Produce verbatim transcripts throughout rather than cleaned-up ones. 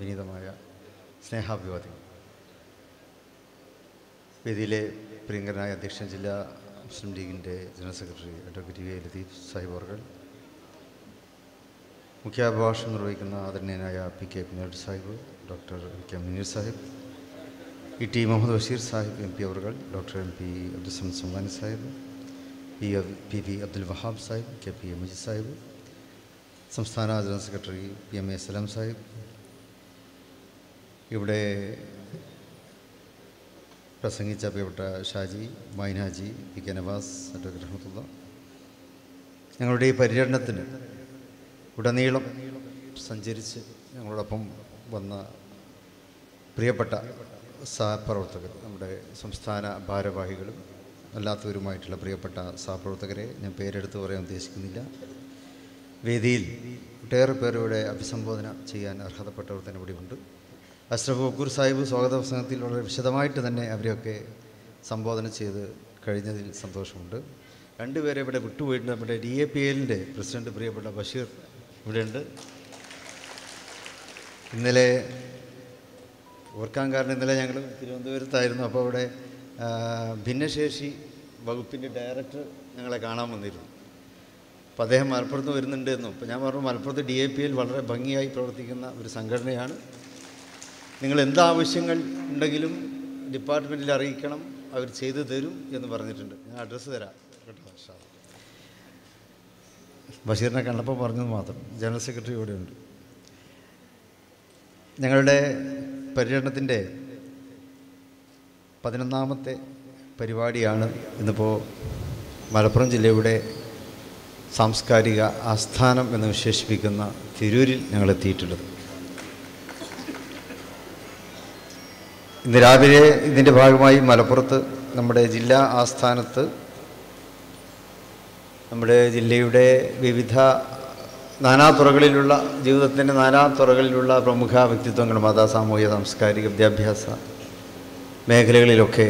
വിനീതമായ സ്നേഹാഭിവാദ്യം. വേദിയിലെ പ്രിയങ്കരനായ അധ്യക്ഷൻ, ജില്ലാ മുസ്ലിം ലീഗിൻ്റെ general secretary advocate V Latheef Sahib അവർ, മുഖ്യാഭിഭാഷണം നിർവഹിക്കുന്ന ആദരണീയനായ പി കെ പിന്നീർ Sahib, doctor M K Muneer Sahib, E T Muhammad Basheer Sahib M P അവർ, doctor M P Abdussamad സംബാനി Sahib, P P V Abdul Wahab Sahib, K P A Majeed Sahib, സംസ്ഥാന general secretary P M A Salam Sahib, ഇവിടെ പ്രസംഗിച്ച പ്രിയപ്പെട്ട ഷാജി, മൈനാജി, P K Navas, advocate Rahmathulla, ഞങ്ങളുടെ ഈ പര്യടനത്തിന് ഉടനീളം സഞ്ചരിച്ച് ഞങ്ങളോടൊപ്പം വന്ന പ്രിയപ്പെട്ട സഹപ്രവർത്തകർ, നമ്മുടെ സംസ്ഥാന ഭാരവാഹികളും അല്ലാത്തവരുമായിട്ടുള്ള പ്രിയപ്പെട്ട സഹപ്രവർത്തകരെ ഞാൻ പേരെടുത്ത് പറയാൻ ഉദ്ദേശിക്കുന്നില്ല. വേദിയിൽ ഒട്ടേറെ പേരുടെ അഭിസംബോധന ചെയ്യാൻ അർഹതപ്പെട്ടവർ തന്നെ ഇവിടെയുണ്ട്. അഷ്റഫ് ഗഫൂർ സാഹിബ് സ്വാഗത പ്രസംഗത്തിൽ വളരെ വിശദമായിട്ട് തന്നെ അവരെയൊക്കെ സംബോധന ചെയ്ത് കഴിഞ്ഞതിൽ സന്തോഷമുണ്ട്. രണ്ടുപേരെ ഇവിടെ വിട്ടുപോയിട്ട് നമ്മുടെ ഡി എ പി എല്ലിൻ്റെ പ്രസിഡന്റ് പ്രിയപ്പെട്ട ബഷീർ ഇവിടെയുണ്ട്. ഇന്നലെ ഓർക്കാൻ കാരണം ഇന്നലെ ഞങ്ങൾ തിരുവനന്തപുരത്തായിരുന്നു. അപ്പോൾ അവിടെ ഭിന്നശേഷി വകുപ്പിൻ്റെ ഡയറക്ടർ ഞങ്ങളെ കാണാൻ വന്നിരുന്നു. അപ്പോൾ അദ്ദേഹം മലപ്പുറത്ത് വരുന്നുണ്ട് എന്നും, അപ്പോൾ ഞാൻ പറഞ്ഞു മലപ്പുറത്ത് ഡി എ പി എൽ വളരെ ഭംഗിയായി പ്രവർത്തിക്കുന്ന ഒരു സംഘടനയാണ്, നിങ്ങൾ എന്താവശ്യങ്ങൾ ഉണ്ടെങ്കിലും ഡിപ്പാർട്ട്മെൻറ്റിൽ അറിയിക്കണം, അവർ ചെയ്തു തരും എന്ന് പറഞ്ഞിട്ടുണ്ട്. ഞാൻ അഡ്രസ്സ് തരാം കേട്ടോ. ബഷീറിനെ കണ്ടപ്പോൾ പറഞ്ഞത് മാത്രം. ജനറൽ സെക്രട്ടറി ഇവിടെയുണ്ട്. ഞങ്ങളുടെ പര്യടനത്തിൻ്റെ പതിനൊന്നാമത്തെ പരിപാടിയാണ് ഇന്നിപ്പോൾ മലപ്പുറം ജില്ലയുടെ സാംസ്കാരിക ആസ്ഥാനം എന്ന് വിശേഷിപ്പിക്കുന്ന തിരൂരിൽ ഞങ്ങളെത്തിയിട്ടുള്ളത്. ഇന്ന് രാവിലെ ഇതിൻ്റെ ഭാഗമായി മലപ്പുറത്ത് നമ്മുടെ ജില്ലാ ആസ്ഥാനത്ത് നമ്മുടെ ജില്ലയുടെ വിവിധ നാനാ തുറകളിലുള്ള ജീവിതത്തിൻ്റെ നാനാ തുറകളിലുള്ള പ്രമുഖ വ്യക്തിത്വങ്ങൾ, മത, സാമൂഹിക, സാംസ്കാരിക, വിദ്യാഭ്യാസ മേഖലകളിലൊക്കെ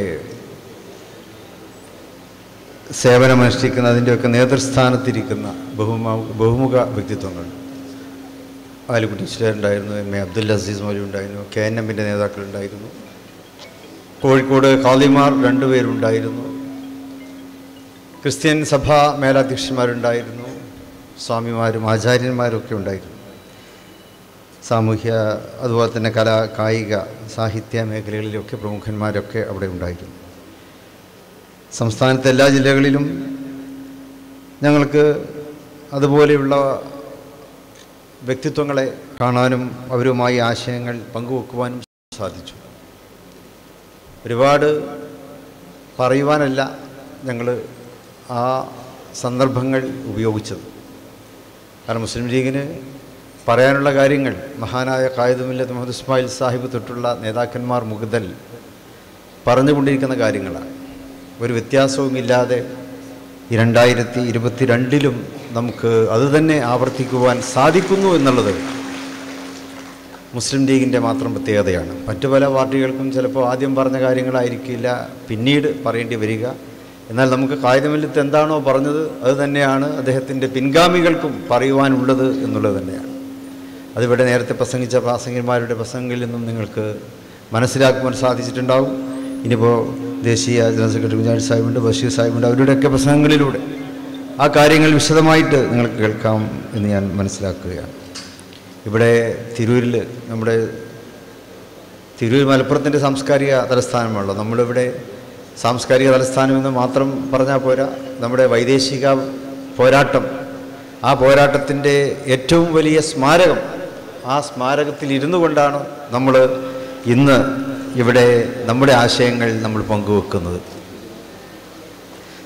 സേവനമനുഷ്ഠിക്കുന്ന, അതിൻ്റെയൊക്കെ നേതൃസ്ഥാനത്തിരിക്കുന്ന ബഹുമ ബഹുമുഖ വ്യക്തിത്വങ്ങൾ, ആലുകുട്ടി ചിലരുണ്ടായിരുന്നു, എം എ അബ്ദുൽ അസീസ് മൊഴി ഉണ്ടായിരുന്നു, കെ എൻ എമ്മിൻ്റെ നേതാക്കളുണ്ടായിരുന്നു, കോഴിക്കോട് ഖാദിമാർ രണ്ടുപേരുണ്ടായിരുന്നു, ക്രിസ്ത്യൻ സഭാ മേലധ്യക്ഷന്മാരുണ്ടായിരുന്നു, സ്വാമിമാരും ആചാര്യന്മാരൊക്കെ ഉണ്ടായിരുന്നു. സാമൂഹ്യ അതുപോലെ തന്നെ കലാ, കായിക, സാഹിത്യ മേഖലകളിലൊക്കെ പ്രമുഖന്മാരൊക്കെ അവിടെ ഉണ്ടായിരുന്നു. സംസ്ഥാനത്തെ എല്ലാ ജില്ലകളിലും ഞങ്ങൾക്ക് അതുപോലെയുള്ള വ്യക്തിത്വങ്ങളെ കാണാനും അവരുമായി ആശയങ്ങൾ പങ്കുവെക്കുവാനും സാധിച്ചു. ഒരുപാട് പറയുവാനല്ല ഞങ്ങൾ ആ സന്ദർഭങ്ങൾ ഉപയോഗിച്ചത്, കാരണം മുസ്ലിം ലീഗിന് പറയാനുള്ള കാര്യങ്ങൾ മഹാനായ ഖായിദുൽ മില്ലത്ത് മുഹമ്മദ് ഇസ്മായിൽ സാഹിബ് തൊട്ടുള്ള നേതാക്കന്മാർ മുതൽ പറഞ്ഞുകൊണ്ടിരിക്കുന്ന കാര്യങ്ങളാണ്. ഒരു വ്യത്യാസവുമില്ലാതെ രണ്ടായിരത്തി ഇരുപത്തി രണ്ടിലും നമുക്ക് അതുതന്നെ ആവർത്തിക്കുവാൻ സാധിക്കുന്നു എന്നുള്ളത് മുസ്ലിം ലീഗിൻ്റെ മാത്രം പ്രത്യേകതയാണ്. മറ്റു പല പാർട്ടികൾക്കും ചിലപ്പോൾ ആദ്യം പറഞ്ഞ കാര്യങ്ങളായിരിക്കില്ല പിന്നീട് പറയേണ്ടി വരിക. എന്നാൽ നമുക്ക് കായികമില്ലത്ത് എന്താണോ പറഞ്ഞത് അത് തന്നെയാണ് അദ്ദേഹത്തിൻ്റെ പിൻഗാമികൾക്കും പറയുവാനുള്ളത് എന്നുള്ളത് തന്നെയാണ്. അതിവിടെ നേരത്തെ പ്രസംഗിച്ച പ്രാസംഗികന്മാരുടെ പ്രസംഗങ്ങളിൽ നിന്നും നിങ്ങൾക്ക് മനസ്സിലാക്കുവാൻ സാധിച്ചിട്ടുണ്ടാകും. ഇനിയിപ്പോൾ ദേശീയ ജനറൽ സെക്രട്ടറി കുഞ്ഞാലി സാഹിബുണ്ട്, ബഷീർ സാഹിബുണ്ട്, അവരുടെയൊക്കെ പ്രസംഗങ്ങളിലൂടെ ആ കാര്യങ്ങൾ വിശദമായിട്ട് നിങ്ങൾക്ക് കേൾക്കാം എന്ന് ഞാൻ മനസ്സിലാക്കുകയാണ്. ഇവിടെ തിരൂരിൽ നമ്മുടെ തിരൂർ മലപ്പുറത്തിൻ്റെ സാംസ്കാരിക തലസ്ഥാനമാണല്ലോ. നമ്മളിവിടെ സാംസ്കാരിക തലസ്ഥാനമെന്ന് മാത്രം പറഞ്ഞാൽ പോരാ. നമ്മുടെ വൈദേശിക പോരാട്ടം, ആ പോരാട്ടത്തിൻ്റെ ഏറ്റവും വലിയ സ്മാരകം, ആ സ്മാരകത്തിലിരുന്നു കൊണ്ടാണ് നമ്മൾ ഇന്ന് ഇവിടെ നമ്മുടെ ആശയങ്ങൾ നമ്മൾ പങ്കുവെക്കുന്നത്.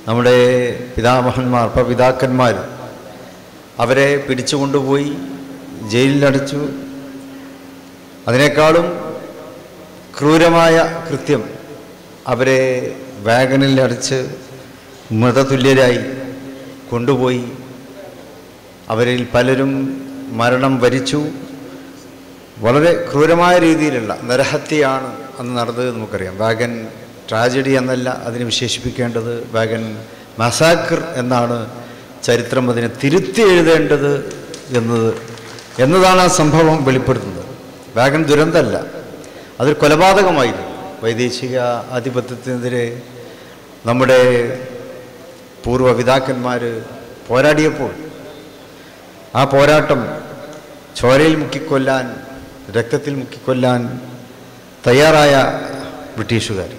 നമ്മുടെ പിതാമഹന്മാർ, പിതാക്കന്മാർ അവരെ പിടിച്ചുകൊണ്ടുപോയി ജയിലിലടച്ചു. അതിനേക്കാളും ക്രൂരമായ കൃത്യം, അവരെ വാഗണിൽ അടച്ച് മൃതതുല്യരായി കൊണ്ടുപോയി. അവരിൽ പലരും മരണം വരിച്ചു. വളരെ ക്രൂരമായ രീതിയിലുള്ള നരഹത്യയാണ് അന്ന് നടന്നത്. നമുക്കറിയാം, വാഗൺ ട്രാജഡി എന്നല്ല അതിന് വിശേഷിപ്പിക്കേണ്ടത്, വാഗൺ മസാക്കർ എന്നാണ് ചരിത്രം അതിനെ തിരുത്തി എഴുതേണ്ടത് എന്നത് എന്നതാണ് ആ സംഭവം വെളിപ്പെടുത്തുന്നത്. വാഗൺ ദുരന്തമല്ല, അതൊരു കൊലപാതകമായിരുന്നു. വൈദേശിക ആധിപത്യത്തിനെതിരെ നമ്മുടെ പൂർവ്വപിതാക്കന്മാർ പോരാടിയപ്പോൾ ആ പോരാട്ടം ചോരയിൽ മുക്കിക്കൊല്ലാൻ, രക്തത്തിൽ മുക്കിക്കൊല്ലാൻ തയ്യാറായ ബ്രിട്ടീഷുകാർ,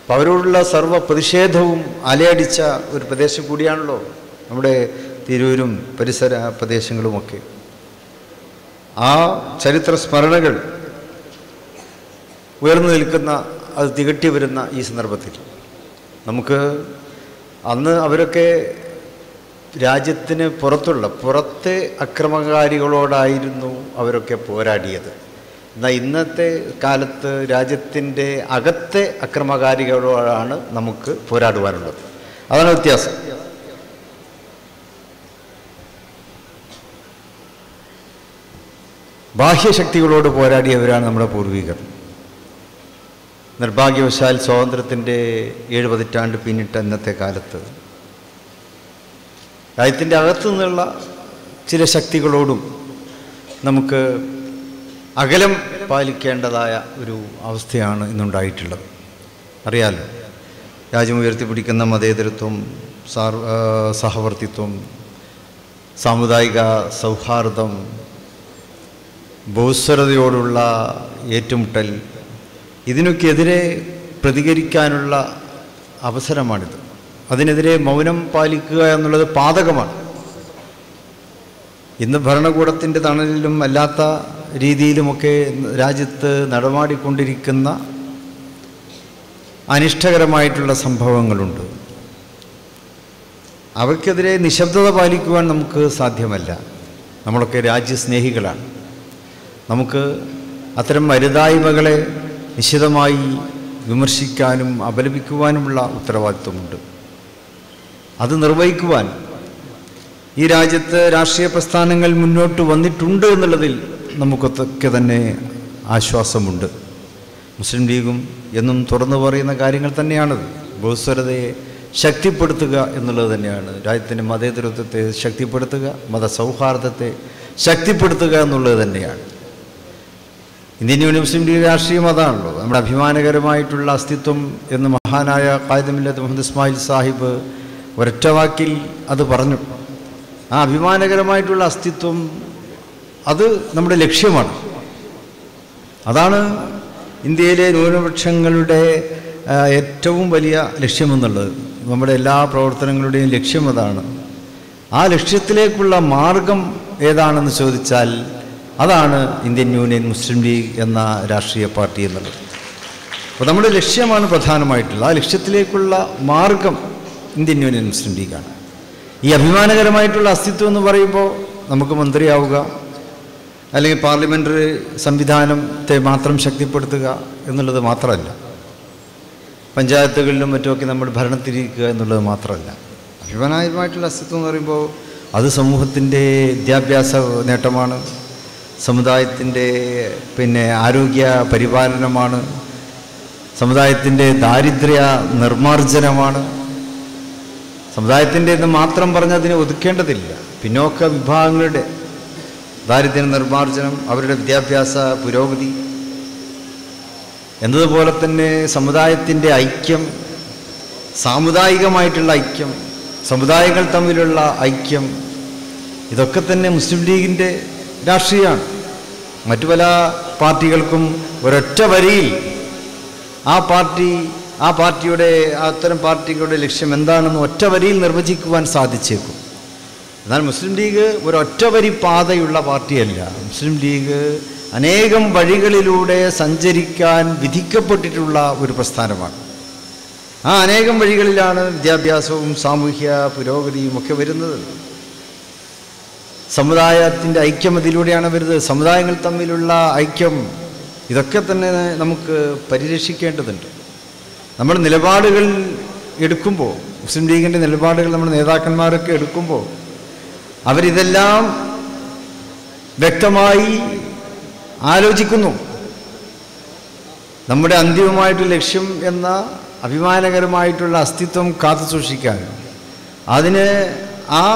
അപ്പോൾ അവരോടുള്ള സർവ്വ പ്രതിഷേധവും അലയടിച്ച ഒരു പ്രദേശം കൂടിയാണല്ലോ നമ്മുടെ തിരൂരും പരിസര പ്രദേശങ്ങളുമൊക്കെ. ആ ചരിത്ര സ്മരണകൾ ഉയർന്നു നിൽക്കുന്ന, അത് തികട്ടി വരുന്ന ഈ സന്ദർഭത്തിൽ നമുക്ക് അന്ന് അവരൊക്കെ രാജ്യത്തിന് പുറത്തുള്ള പുറത്തെ അക്രമകാരികളോടായിരുന്നു അവരൊക്കെ പോരാടിയത്. എന്നാൽ ഇന്നത്തെ കാലത്ത് രാജ്യത്തിൻ്റെ അകത്തെ അക്രമകാരികളോടാണ് നമുക്ക് പോരാടുവാനുള്ളത്. അതാണ് വ്യത്യാസം. ബാഹ്യശക്തികളോട് പോരാടിയവരാണ് നമ്മുടെ പൂർവികർ. നിർഭാഗ്യവശാൽ സ്വാതന്ത്ര്യത്തിൻ്റെ ഏഴ് പതിറ്റാണ്ട് പിന്നിട്ട ഇന്നത്തെ കാലത്ത് രാജ്യത്തിൻ്റെ അകത്തു നിന്നുള്ള ചില ശക്തികളോടും നമുക്ക് അകലം പാലിക്കേണ്ടതായ ഒരു അവസ്ഥയാണ് ഇന്നുണ്ടായിട്ടുള്ളത്. അറിയാലോ, രാജ്യം ഉയർത്തിപ്പിടിക്കുന്ന മതേതരത്വം, സഹവർത്തിത്വം, സാമുദായിക സൗഹാർദ്ദം, ബഹുസ്വരതയോടുള്ള ഏറ്റുമുട്ടൽ, ഇതിനൊക്കെതിരെ പ്രതികരിക്കാനുള്ള അവസരമാണിത്. അതിനെതിരെ മൗനം പാലിക്കുക എന്നുള്ളത് പാതകമാണ്. ഇന്ന് ഭരണകൂടത്തിൻ്റെ തണലിലും അല്ലാത്ത രീതിയിലുമൊക്കെ രാജ്യത്ത് നടമാടിക്കൊണ്ടിരിക്കുന്ന അനിഷ്ടകരമായിട്ടുള്ള സംഭവങ്ങളുണ്ട്. അവയ്ക്കെതിരെ നിശബ്ദത പാലിക്കുവാൻ നമുക്ക് സാധ്യമല്ല. നമ്മളൊക്കെ രാജ്യസ്നേഹികളാണ്. നമുക്ക് അത്തരം അരുതായ്മകളെ നിശ്ചിതമായി വിമർശിക്കാനും അപലപിക്കുവാനുമുള്ള ഉത്തരവാദിത്വമുണ്ട്. അത് നിർവഹിക്കുവാൻ ഈ രാജ്യത്ത് രാഷ്ട്രീയ പ്രസ്ഥാനങ്ങൾ മുന്നോട്ട് വന്നിട്ടുണ്ട് എന്നുള്ളതിൽ നമുക്കൊക്കെ തന്നെ ആശ്വാസമുണ്ട്. മുസ്ലിം ലീഗും എന്നും തുറന്നു പറയുന്ന കാര്യങ്ങൾ തന്നെയാണത്. ബഹുസ്വരതയെ ശക്തിപ്പെടുത്തുക എന്നുള്ളത് തന്നെയാണ്, രാജ്യത്തിൻ്റെ മതേതരത്വത്തെ ശക്തിപ്പെടുത്തുക, മതസൗഹാർദ്ദത്തെ ശക്തിപ്പെടുത്തുക എന്നുള്ളത് തന്നെയാണ്. ഇന്ത്യൻ യൂണിയൻ മുസ്ലിം ലീഗ് രാഷ്ട്രീയം അതാണല്ലോ. നമ്മുടെ അഭിമാനകരമായിട്ടുള്ള അസ്തിത്വം എന്ന് മഹാനായ ഖായിദുൽ മില്ലത്ത് മുഹമ്മദ് ഇസ്മായിൽ സാഹിബ് ഒരൊറ്റ വാക്കിൽ അത് പറഞ്ഞു. ആ അഭിമാനകരമായിട്ടുള്ള അസ്തിത്വം അത് നമ്മുടെ ലക്ഷ്യമാണ്. അതാണ് ഇന്ത്യയിലെ ന്യൂനപക്ഷങ്ങളുടെ ഏറ്റവും വലിയ ലക്ഷ്യമെന്നുള്ളത്. നമ്മുടെ എല്ലാ പ്രവർത്തനങ്ങളുടെയും ലക്ഷ്യം അതാണ്. ആ ലക്ഷ്യത്തിലേക്കുള്ള മാർഗം ഏതാണെന്ന് ചോദിച്ചാൽ അതാണ് ഇന്ത്യൻ യൂണിയൻ മുസ്ലിം ലീഗ് എന്ന രാഷ്ട്രീയ പാർട്ടി എന്നുള്ളത്. അപ്പോൾ നമ്മുടെ ലക്ഷ്യമാണ് പ്രധാനമായിട്ടുള്ളത്. ആ ലക്ഷ്യത്തിലേക്കുള്ള മാർഗം ഇന്ത്യൻ യൂണിയൻ മുസ്ലിം ലീഗാണ്. ഈ അഭിമാനകരമായിട്ടുള്ള അസ്തിത്വം എന്ന് പറയുമ്പോൾ നമുക്ക് മന്ത്രിയാവുക, അല്ലെങ്കിൽ പാർലമെൻ്ററി സംവിധാനത്തെ മാത്രം ശക്തിപ്പെടുത്തുക എന്നുള്ളത് മാത്രമല്ല, പഞ്ചായത്തുകളിലും മറ്റുമൊക്കെ നമ്മൾ ഭരണത്തിലിരിക്കുക എന്നുള്ളത് മാത്രമല്ല. അഭിമാനകരമായിട്ടുള്ള അസ്തിത്വം എന്ന് പറയുമ്പോൾ അത് സമൂഹത്തിൻ്റെ വിദ്യാഭ്യാസ നേട്ടമാണ്, സമുദായത്തിൻ്റെ പിന്നെ ആരോഗ്യ പരിപാലനമാണ്, സമുദായത്തിൻ്റെ ദാരിദ്ര്യ നിർമ്മാർജ്ജനമാണ്. സമുദായത്തിൻ്റെ എന്ന് മാത്രം പറഞ്ഞതിനെ ഒതുക്കേണ്ടതില്ല. പിന്നോക്ക വിഭാഗങ്ങളുടെ ദാരിദ്ര്യ നിർമ്മാർജ്ജനം, അവരുടെ വിദ്യാഭ്യാസ പുരോഗതി എന്നതുപോലെ തന്നെ സമുദായത്തിൻ്റെ ഐക്യം, സാമുദായികമായിട്ടുള്ള ഐക്യം, സമുദായങ്ങൾ തമ്മിലുള്ള ഐക്യം, ഇതൊക്കെ തന്നെ മുസ്ലിം ലീഗിൻ്റെ രാഷ്ട്രീയമാണ്. മറ്റു പല പാർട്ടികൾക്കും ഒരൊറ്റ വരിയിൽ ആ പാർട്ടി ആ പാർട്ടിയുടെ അത്തരം പാർട്ടികളുടെ ലക്ഷ്യം എന്താണെന്ന് ഒറ്റ വരിയിൽ നിർവചിക്കുവാൻ സാധിച്ചേക്കും. എന്നാൽ മുസ്ലിം ലീഗ് ഒരൊറ്റ വരി പാതയുള്ള പാർട്ടിയല്ല. മുസ്ലിം ലീഗ് അനേകം വഴികളിലൂടെ സഞ്ചരിക്കാൻ വിധിക്കപ്പെട്ടിട്ടുള്ള ഒരു പ്രസ്ഥാനമാണ്. ആ അനേകം വഴികളിലാണ് വിദ്യാഭ്യാസവും സാമൂഹ്യ പുരോഗതിയും ഒക്കെ വരുന്നത്. സമുദായത്തിൻ്റെ ഐക്യം അതിലൂടെയാണ് വരുന്നത്. സമുദായങ്ങൾ തമ്മിലുള്ള ഐക്യം, ഇതൊക്കെ തന്നെ നമുക്ക് പരിരക്ഷിക്കേണ്ടതുണ്ട്. നമ്മൾ നിലപാടുകൾ എടുക്കുമ്പോൾ, മുസ്ലിം ലീഗിൻ്റെ നിലപാടുകൾ നമ്മുടെ നേതാക്കന്മാരൊക്കെ എടുക്കുമ്പോൾ അവരിതെല്ലാം വ്യക്തമായി ആലോചിക്കുന്നു. നമ്മുടെ അന്തിമമായിട്ടുള്ള ലക്ഷ്യം എന്ന അഭിമാനകരമായിട്ടുള്ള അസ്തിത്വം കാത്തുസൂക്ഷിക്കാൻ, അതിന് ആ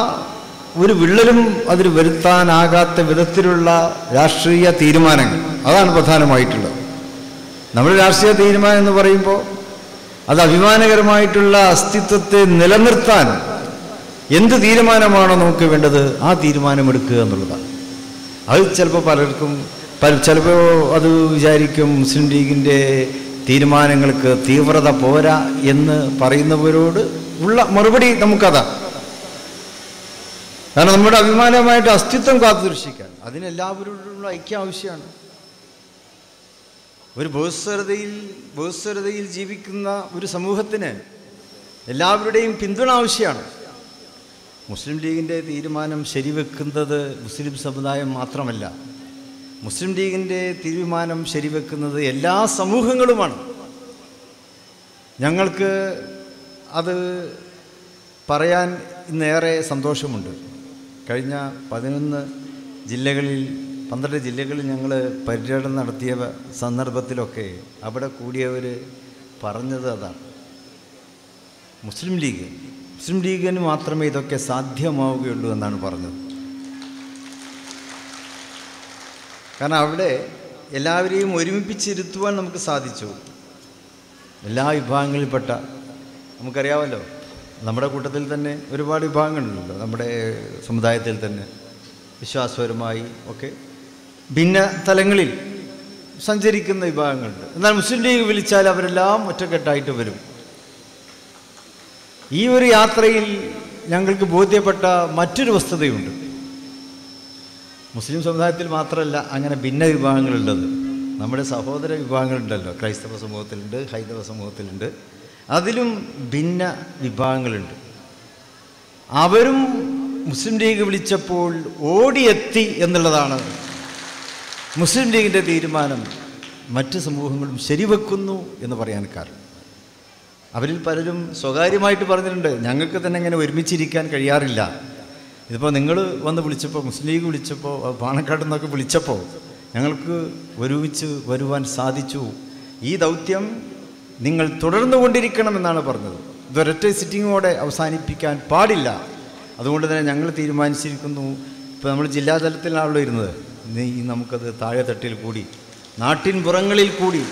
ഒരു വിള്ളലും അതിൽ വരുത്താനാകാത്ത വിധത്തിലുള്ള രാഷ്ട്രീയ തീരുമാനങ്ങൾ അതാണ് പ്രധാനമായിട്ടുള്ളത്. നമ്മൾ രാഷ്ട്രീയ തീരുമാനം എന്ന് പറയുമ്പോൾ അത് അഭിമാനകരമായിട്ടുള്ള അസ്തിത്വത്തെ നിലനിർത്താൻ എന്ത് തീരുമാനമാണോ നമുക്ക് വേണ്ടത് ആ തീരുമാനമെടുക്കുക എന്നുള്ളതാണ്. അത് ചിലപ്പോൾ പലർക്കും പല ചിലപ്പോൾ അത് വിചാരിക്കും മുസ്ലിം ലീഗിൻ്റെ തീരുമാനങ്ങൾക്ക് തീവ്രത പോരാ എന്ന് പറയുന്നവരോട് ഉള്ള മറുപടി നമുക്കതാണ്. കാരണം നമ്മുടെ അഭിമാനമായിട്ട് അസ്തിത്വം കാത്തുരക്ഷിക്കാൻ അതിനെല്ലാവരോടുള്ള ഐക്യം ആവശ്യമാണ്. ഒരു ബഹുസ്വരതയിൽ ബഹുസ്വരതയിൽ ജീവിക്കുന്ന ഒരു സമൂഹത്തിന് എല്ലാവരുടെയും പിന്തുണ ആവശ്യമാണ്. മുസ്ലിം ലീഗിൻ്റെ തീരുമാനം ശരിവെക്കുന്നത് മുസ്ലിം സമുദായം മാത്രമല്ല, മുസ്ലിം ലീഗിൻ്റെ തീരുമാനം ശരിവെക്കുന്നത് എല്ലാ സമൂഹങ്ങളുമാണ്. ഞങ്ങൾക്ക് അത് പറയാൻ ഇന്നേറെ സന്തോഷമുണ്ട്. കഴിഞ്ഞ പതിനൊന്ന് ജില്ലകളിൽ പന്ത്രണ്ട് ജില്ലകളിൽ ഞങ്ങൾ പര്യടനം നടത്തിയ സന്ദർഭത്തിലൊക്കെ അവിടെ കൂടിയവർ പറഞ്ഞത് അതാണ്. മുസ്ലിം ലീഗ് മുസ്ലിം ലീഗിന് മാത്രമേ ഇതൊക്കെ സാധ്യമാവുകയുള്ളൂ എന്നാണ് പറഞ്ഞത്. കാരണം അവിടെ എല്ലാവരെയും ഒരുമിപ്പിച്ചിരുത്തുവാൻ നമുക്ക് സാധിച്ചു. എല്ലാ വിഭാഗങ്ങളിൽപ്പെട്ട നമുക്കറിയാമല്ലോ, നമ്മുടെ കൂട്ടത്തിൽ തന്നെ ഒരുപാട് വിഭാഗങ്ങളുണ്ടല്ലോ, നമ്മുടെ സമുദായത്തിൽ തന്നെ വിശ്വാസപരമായി ഒക്കെ ഭിന്ന തലങ്ങളിൽ സഞ്ചരിക്കുന്ന വിഭാഗങ്ങളുണ്ട്. എന്നാൽ മുസ്ലിം ലീഗ് വിളിച്ചാൽ അവരെല്ലാം ഒറ്റക്കെട്ടായിട്ട് വരും. ഈ ഒരു യാത്രയിൽ ഞങ്ങൾക്ക് ബോധ്യപ്പെട്ട മറ്റൊരു വസ്തുതയുണ്ട്. മുസ്ലിം സമുദായത്തിൽ മാത്രമല്ല അങ്ങനെ ഭിന്ന വിഭാഗങ്ങളുള്ളത്, നമ്മുടെ സഹോദര വിഭാഗങ്ങളുണ്ടല്ലോ, ക്രൈസ്തവ സമൂഹത്തിലുണ്ട്, ഹൈന്ദവ സമൂഹത്തിലുണ്ട്, അതിലും ഭിന്ന വിഭാഗങ്ങളുണ്ട്. അവരും മുസ്ലിം ലീഗ് വിളിച്ചപ്പോൾ ഓടിയെത്തി എന്നുള്ളതാണ് മുസ്ലിം ലീഗിൻ്റെ തീരുമാനം മറ്റ് സമൂഹങ്ങളും ശരിവെക്കുന്നു എന്ന് പറയാൻ കാരണം. അവരിൽ പലരും സ്വകാര്യമായിട്ട് പറഞ്ഞിട്ടുണ്ട്, ഞങ്ങൾക്ക് തന്നെ ഇങ്ങനെ ഒരുമിച്ചിരിക്കാൻ കഴിയാറില്ല. ഇതിപ്പോൾ നിങ്ങൾ വന്ന് വിളിച്ചപ്പോൾ, മുസ്ലിം ലീഗ് വിളിച്ചപ്പോൾ, പാണക്കാട് നിന്നൊക്കെ വിളിച്ചപ്പോൾ ഞങ്ങൾക്ക് ഒരുമിച്ച് വരുവാൻ സാധിച്ചു. ഈ ദൗത്യം നിങ്ങൾ തുടർന്നു കൊണ്ടിരിക്കണമെന്നാണ് പറഞ്ഞത്. ഇതൊരൊറ്റ സിറ്റിങ്ങോടെ അവസാനിപ്പിക്കാൻ പാടില്ല. അതുകൊണ്ട് തന്നെ ഞങ്ങൾ തീരുമാനിച്ചിരിക്കുന്നു, ഇപ്പോൾ നമ്മൾ ജില്ലാതലത്തിലാണല്ലോ ഇരുന്നത്, ഇനി നമുക്കത് താഴെത്തട്ടിൽ കൂടി, നാട്ടിൻപുറങ്ങളിൽ കൂടി,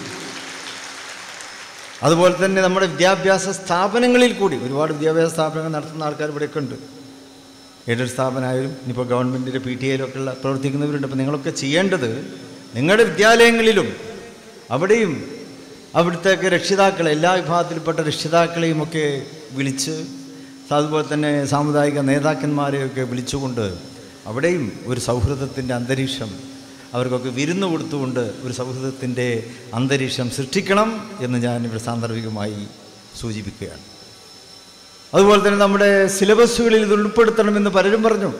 അതുപോലെ തന്നെ നമ്മുടെ വിദ്യാഭ്യാസ സ്ഥാപനങ്ങളിൽ കൂടി, ഒരുപാട് വിദ്യാഭ്യാസ സ്ഥാപനങ്ങൾ നടത്തുന്ന ആൾക്കാർ ഇവിടെയൊക്കെ ഉണ്ട്, എയ്ഡഡ് സ്ഥാപനമായാലും ഇനിയിപ്പോൾ ഗവൺമെൻറ്റിൻ്റെ പി ടി എയിലൊക്കെ ഉള്ള പ്രവർത്തിക്കുന്നവരുണ്ട്. അപ്പോൾ നിങ്ങളൊക്കെ ചെയ്യേണ്ടത് നിങ്ങളുടെ വിദ്യാലയങ്ങളിലും അവിടെയും അവിടുത്തെ രക്ഷിതാക്കളെ, എല്ലാ വിഭാഗത്തിൽപ്പെട്ട രക്ഷിതാക്കളെയും ഒക്കെ വിളിച്ച്, അതുപോലെ തന്നെ സാമുദായിക നേതാക്കന്മാരെയൊക്കെ വിളിച്ചുകൊണ്ട് അവിടെയും ഒരു സൗഹൃദത്തിൻ്റെ അന്തരീക്ഷം അവർക്കൊക്കെ വിരുന്നു കൊടുത്തുകൊണ്ട് ഒരു സൗഹൃദത്തിൻ്റെ അന്തരീക്ഷം സൃഷ്ടിക്കണം എന്ന് ഞാൻ ഇവിടെ സാന്ദർഭികമായി സൂചിപ്പിക്കുകയാണ്. അതുപോലെ തന്നെ നമ്മുടെ സിലബസുകളിൽ ഇത് ഉൾപ്പെടുത്തണമെന്ന് പലരും പറഞ്ഞു,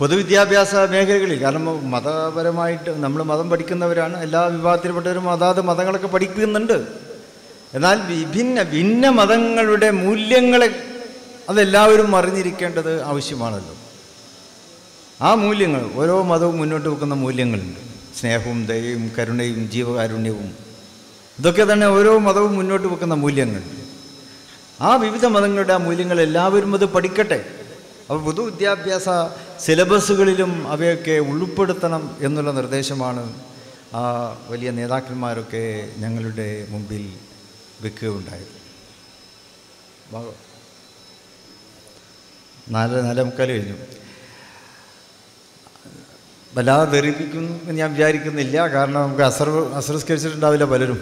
പൊതുവിദ്യാഭ്യാസ മേഖലകളിൽ. കാരണം മതപരമായിട്ട് നമ്മൾ മതം പഠിക്കുന്നവരാണ്, എല്ലാ വിഭാഗത്തിൽപ്പെട്ടവരും അതാത് മതങ്ങളൊക്കെ പഠിക്കുന്നുണ്ട്. എന്നാൽ വിഭിന്ന ഭിന്ന മതങ്ങളുടെ മൂല്യങ്ങളെ അതെല്ലാവരും അറിഞ്ഞിരിക്കേണ്ടത് ആവശ്യമാണല്ലോ. ആ മൂല്യങ്ങൾ, ഓരോ മതവും മുന്നോട്ട് വെക്കുന്ന മൂല്യങ്ങളുണ്ട്, സ്നേഹവും ദയയും കരുണയും ജീവകാരുണ്യവും, ഇതൊക്കെ തന്നെ ഓരോ മതവും മുന്നോട്ട് വെക്കുന്ന മൂല്യങ്ങൾ. ആ വിവിധ മതങ്ങളുടെ ആ മൂല്യങ്ങൾ എല്ലാവരും അത് പഠിക്കട്ടെ. അപ്പോൾ പൊതുവിദ്യാഭ്യാസ സിലബസുകളിലും അവയൊക്കെ ഉൾപ്പെടുത്തണം എന്നുള്ള നിർദ്ദേശമാണ് ആ വലിയ നേതാക്കന്മാരൊക്കെ ഞങ്ങളുടെ മുമ്പിൽ വെക്കുകയുണ്ടായത്. നാല് നാലേ മുക്കാൽ കഴിഞ്ഞു. വല്ലാതെ ധരിപ്പിക്കുന്നു എന്ന് ഞാൻ വിചാരിക്കുന്നില്ല, കാരണം നമുക്ക് അസർ അസർസ്കരിച്ചിട്ടുണ്ടാവില്ല പലരും.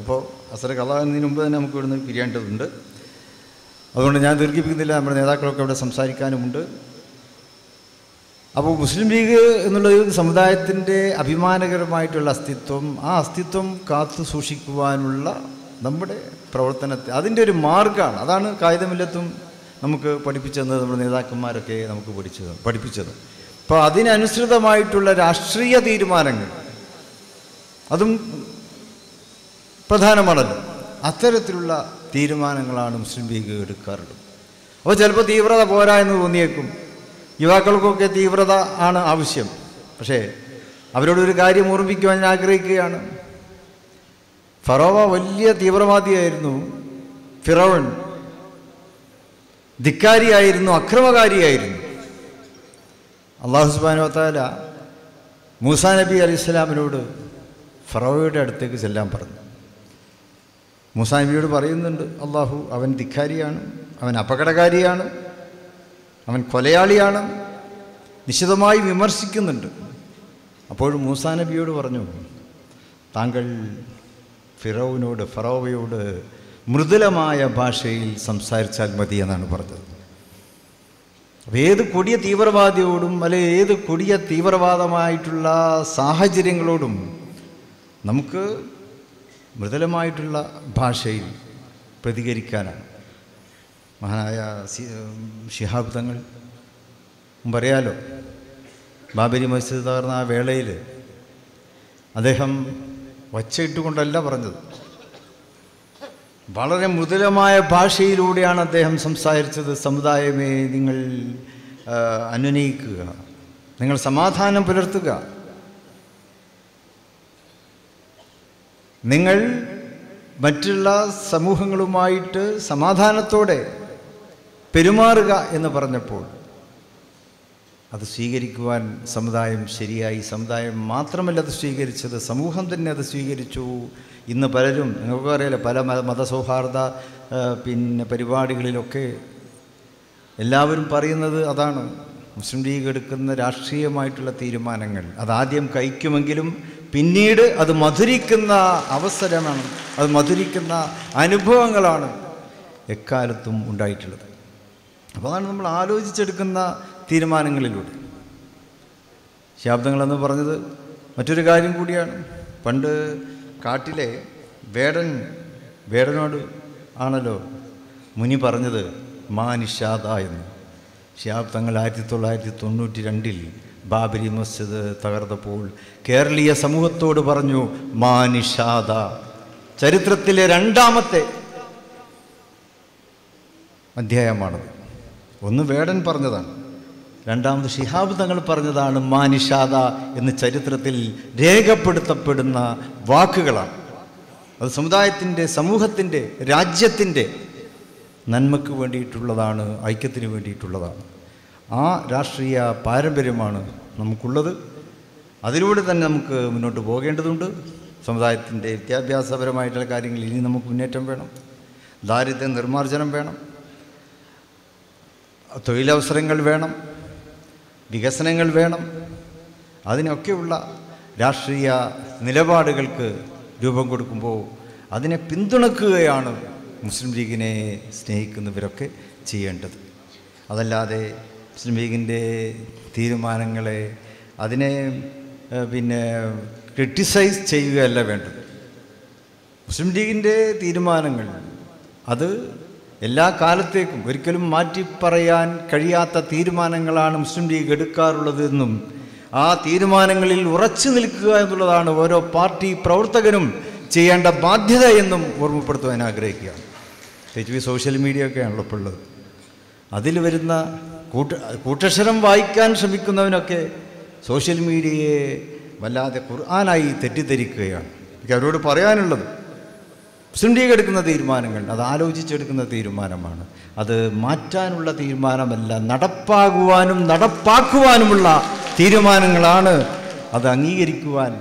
അപ്പോൾ അസർ കളാകുന്നതിന് മുമ്പ് തന്നെ നമുക്ക് ഇവിടുന്ന് പിരിയേണ്ടതുണ്ട്. അതുകൊണ്ട് ഞാൻ ദീർഘിപ്പിക്കുന്നില്ല. നമ്മുടെ നേതാക്കളൊക്കെ അവിടെ സംസാരിക്കാനുമുണ്ട്. അപ്പോൾ മുസ്ലിം ലീഗ് എന്നുള്ളത് സമുദായത്തിൻ്റെ അഭിമാനകരമായിട്ടുള്ള അസ്തിത്വം, ആ അസ്തിത്വം കാത്തു സൂക്ഷിക്കുവാനുള്ള നമ്മുടെ പ്രവർത്തനത്തെ അതിൻ്റെ ഒരു മാർഗമാണ്. അതാണ് കായികമില്ലത്തും നമുക്ക് പഠിപ്പിച്ചെന്നത്, നമ്മുടെ നേതാക്കന്മാരൊക്കെ നമുക്ക് പഠിച്ചത് പഠിപ്പിച്ചത് അപ്പോൾ അതിനനുസൃതമായിട്ടുള്ള രാഷ്ട്രീയ തീരുമാനങ്ങൾ അതും പ്രധാനമാണല്ലോ. അത്തരത്തിലുള്ള തീരുമാനങ്ങളാണ് മുസ്ലിം ലീഗ് എടുക്കാറുള്ളത്. അപ്പോൾ ചിലപ്പോൾ തീവ്രത പോരാ എന്ന് തോന്നിയേക്കും, യുവാക്കൾക്കൊക്കെ തീവ്രത ആണ് ആവശ്യം. പക്ഷേ അവരോടൊരു കാര്യം ഓർമ്മിക്കുവാൻ ഞാൻ ആഗ്രഹിക്കുകയാണ്. ഫറോവ വലിയ തീവ്രവാദിയായിരുന്നു, ഫിറോവൻ. ധിക്കാരിയായിരുന്നു, അക്രമകാരിയായിരുന്നു. അല്ലാഹു സുബ്ഹാനഹു വ തആല മൂസാ നബി അലൈഹിസ്സലാമിനോട് ഫറവോയുടെ അടുത്തേക്ക് ചെല്ലാൻ പറഞ്ഞു. മൂസാ നബിയോട് പറയുന്നുണ്ട് അല്ലാഹു, അവൻ ധിക്കാരിയാണ്, അവൻ അപകടകാരിയാണ്, അവൻ കൊലയാളിയാണ്, നിശിതമായി വിമർശിക്കുന്നുണ്ട്. അപ്പോഴും മൂസാ നബിയോട് പറഞ്ഞു, താങ്കൾ ഫിറോവിനോട് ഫറവോയോട് മൃദുലമായ ഭാഷയിൽ സംസാരിച്ചാൽ മതി എന്നാണ് പറഞ്ഞത്. അപ്പോൾ ഏത് കൊടിയ തീവ്രവാദിയോടും അല്ലെ ഏത് കൊടിയ തീവ്രവാദമായിട്ടുള്ള സാഹചര്യങ്ങളോടും നമുക്ക് മൃദുലമായിട്ടുള്ള ഭാഷയിൽ പ്രതികരിക്കാനാണ്. മഹാനായ ശിഹാബ് തങ്ങൾ പറയാലോ, ബാബരി മസ്ജിദ് തകർന്ന ആ വേളയിൽ അദ്ദേഹം വച്ചയിട്ടുകൊണ്ടല്ല പറഞ്ഞത്, വളരെ മൃദുലമായ ഭാഷയിലൂടെയാണ് അദ്ദേഹം സംസാരിച്ചത്. സമുദായമേ, നിങ്ങൾ അനുനയിക്കുക, നിങ്ങൾ സമാധാനം പുലർത്തുക, നിങ്ങൾ മറ്റുള്ള സമൂഹങ്ങളുമായിട്ട് സമാധാനത്തോടെ പെരുമാറുക എന്ന് പറഞ്ഞപ്പോൾ അത് സ്വീകരിക്കുവാൻ സമുദായം ശരിയായി. സമുദായം മാത്രമല്ല അത് സ്വീകരിച്ചത്, സമൂഹം തന്നെ അത് സ്വീകരിച്ചു. ഇന്ന് പലരും നിങ്ങൾക്ക് അറിയില്ല, പല മതസൗഹാർദ്ദ പിന്നെ പരിപാടികളിലൊക്കെ എല്ലാവരും പറയുന്നത് അതാണ്. മുസ്ലിം ലീഗ് എടുക്കുന്ന രാഷ്ട്രീയമായിട്ടുള്ള തീരുമാനങ്ങൾ അതാദ്യം കഴിക്കുമെങ്കിലും പിന്നീട് അത് മധുരിക്കുന്ന അവസരമാണ്, അത് മധുരിക്കുന്ന അനുഭവങ്ങളാണ് എക്കാലത്തും ഉണ്ടായിട്ടുള്ളത്. അപ്പോൾ അതാണ് നമ്മൾ ആലോചിച്ചെടുക്കുന്ന തീരുമാനങ്ങളിലൂടെ. ശാബ്ദങ്ങളെന്ന് പറഞ്ഞത് മറ്റൊരു കാര്യം കൂടിയാണ്. പണ്ട് കാട്ടിലെ വേടൻ വേടനോട് ആണല്ലോ മുനി പറഞ്ഞത് മാനിഷാദ എന്ന്. ശിഹാബ് തങ്ങൾ ആയിരത്തി തൊള്ളായിരത്തി തൊണ്ണൂറ്റി രണ്ടിൽ ബാബരി മസ്ജിദ് തകർന്നപ്പോൾ കേരളീയ സമൂഹത്തോട് പറഞ്ഞു മാനിഷാദ. ചരിത്രത്തിലെ രണ്ടാമത്തെ അധ്യായമാണത്. ഒന്ന് വേടൻ പറഞ്ഞതാണ്, രണ്ടാമത് ശിഹാബ് തങ്ങൾ പറഞ്ഞതാണ് മാനിഷാദ എന്ന് ചരിത്രത്തിൽ രേഖപ്പെടുത്തപ്പെടുന്ന വാക്കുകളാണ്. അത് സമുദായത്തിൻ്റെ, സമൂഹത്തിൻ്റെ, രാജ്യത്തിൻ്റെ നന്മയ്ക്ക് വേണ്ടിയിട്ടുള്ളതാണ്, ഐക്യത്തിന് വേണ്ടിയിട്ടുള്ളതാണ്. ആ രാഷ്ട്രീയ പാരമ്പര്യമാണ് നമുക്കുള്ളത്. അതിലൂടെ തന്നെ നമുക്ക് മുന്നോട്ട് പോകേണ്ടതുണ്ട്. സമുദായത്തിൻ്റെ വിദ്യാഭ്യാസപരമായിട്ടുള്ള കാര്യങ്ങളിൽ ഇനി നമുക്ക് മുന്നേറ്റം വേണം, ദാരിദ്ര്യ നിർമ്മാർജ്ജനം വേണം, തൊഴിലവസരങ്ങൾ വേണം, വികസനങ്ങൾ വേണം. അതിനൊക്കെയുള്ള രാഷ്ട്രീയ നിലപാടുകൾക്ക് രൂപം കൊടുക്കുമ്പോൾ അതിനെ പിന്തുണക്കുകയാണ് മുസ്ലിം ലീഗിനെ സ്നേഹിക്കുന്നവരൊക്കെ ചെയ്യേണ്ടത്. അതല്ലാതെ മുസ്ലിം ലീഗിൻ്റെ തീരുമാനങ്ങളെ, അതിനെ പിന്നെ ക്രിട്ടിസൈസ് ചെയ്യുകയല്ല വേണ്ടത്. മുസ്ലിം ലീഗിൻ്റെ തീരുമാനങ്ങൾ അത് എല്ലാ കാലത്തേക്കും ഒരിക്കലും മാറ്റിപ്പറയാൻ കഴിയാത്ത തീരുമാനങ്ങളാണ് മുസ്ലിം ലീഗ് എടുക്കാറുള്ളതെന്നും ആ തീരുമാനങ്ങളിൽ ഉറച്ചു നിൽക്കുക എന്നുള്ളതാണ് ഓരോ പാർട്ടി പ്രവർത്തകനും ചെയ്യേണ്ട ബാധ്യത എന്നും ഓർമ്മപ്പെടുത്തുവാൻ ആഗ്രഹിക്കുകയാണ്. പ്രത്യേകിച്ച് സോഷ്യൽ മീഡിയ ഒക്കെയാണല്ലോ ഇപ്പോൾ ഉള്ളത്. അതിൽ വരുന്ന കൂട്ട കൂട്ടക്ഷരം വായിക്കാൻ ശ്രമിക്കുന്നവനൊക്കെ സോഷ്യൽ മീഡിയയെ വല്ലാതെ ഖുർആനായി തെറ്റിദ്ധരിക്കുകയാണ്. എനിക്ക് അവരോട് പറയാനുള്ളത്, മുസ്ലിം ലീഗ് എടുക്കുന്ന തീരുമാനങ്ങൾ അത് ആലോചിച്ചെടുക്കുന്ന തീരുമാനമാണ്. അത് മാറ്റാനുള്ള തീരുമാനമല്ല, നടപ്പാകുവാനും നടപ്പാക്കുവാനുമുള്ള തീരുമാനങ്ങളാണ്. അത് അംഗീകരിക്കുവാൻ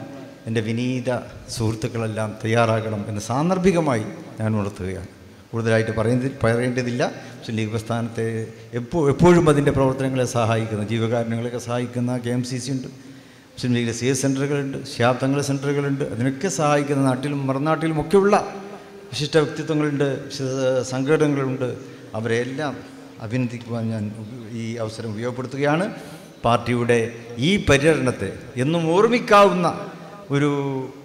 എൻ്റെ വിനീത സുഹൃത്തുക്കളെല്ലാം തയ്യാറാകണം എന്ന് സാന്ദർഭികമായി ഞാൻ ഉണർത്തുകയാണ്. കൂടുതലായിട്ട് പറയുന്ന പറയേണ്ടതില്ല. മുസ്ലിം ലീഗ് പ്രസ്ഥാനത്തെ എപ്പോ എപ്പോഴും അതിൻ്റെ പ്രവർത്തനങ്ങളെ സഹായിക്കുന്ന, ജീവകാരുണ്യങ്ങളൊക്കെ സഹായിക്കുന്ന കെ എം സി സി ഉണ്ട്, മുസ്ലിം ലീഗിലെ സി എസ് സെൻ്ററുകളുണ്ട്, ശാബ്ദങ്ങൾ സെൻ്ററുകളുണ്ട്. അതിനൊക്കെ സഹായിക്കുന്ന നാട്ടിലും മറുനാട്ടിലുമൊക്കെയുള്ള വിശിഷ്ട വ്യക്തിത്വങ്ങളുണ്ട്, സംഘടനകളുണ്ട്. അവരെല്ലാം അഭിനന്ദിക്കുവാൻ ഞാൻ ഈ അവസരം ഉപയോഗപ്പെടുത്തുകയാണ്. പാർട്ടിയുടെ ഈ പര്യടനത്തെ എന്നും ഓർമ്മിക്കാവുന്ന ഒരു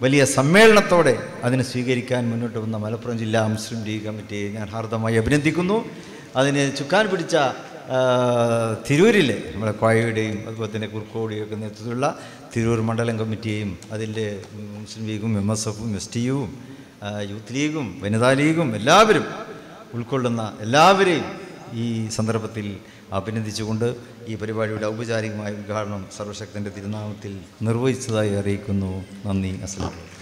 വലിയ സമ്മേളനത്തോടെ അതിനെ സ്വീകരിക്കാൻ മുന്നോട്ട് വന്ന മലപ്പുറം ജില്ലാ മുസ്ലിം ലീഗ് കമ്മിറ്റിയെ ഞാൻ ഹാർദമായി അഭിനന്ദിക്കുന്നു. അതിന് ചുക്കാൻ പിടിച്ച തിരൂരിലെ നമ്മുടെ കോയയുടെയും അതുപോലെ തന്നെ കുർക്കോടെയും ഒക്കെ നേതൃത്വത്തിലുള്ള തിരൂർ മണ്ഡലം കമ്മിറ്റിയെയും അതിൻ്റെ മുസ്ലിം ലീഗും എം എസ് എഫും എസ് ടി യുവും യൂത്ത് ലീഗും വനിതാ ലീഗും എല്ലാവരും ഉൾക്കൊള്ളുന്ന എല്ലാവരെയും ഈ സന്ദർഭത്തിൽ അഭിനന്ദിച്ചുകൊണ്ട് ഈ പരിപാടിയുടെ ഔപചാരികമായ ഉദ്ഘാടനം സർവശക്തൻ്റെ തിരുനാമത്തിൽ നിർവഹിച്ചതായി അറിയിക്കുന്നു. നന്ദി. അസ്സലാമു അലൈക്കും.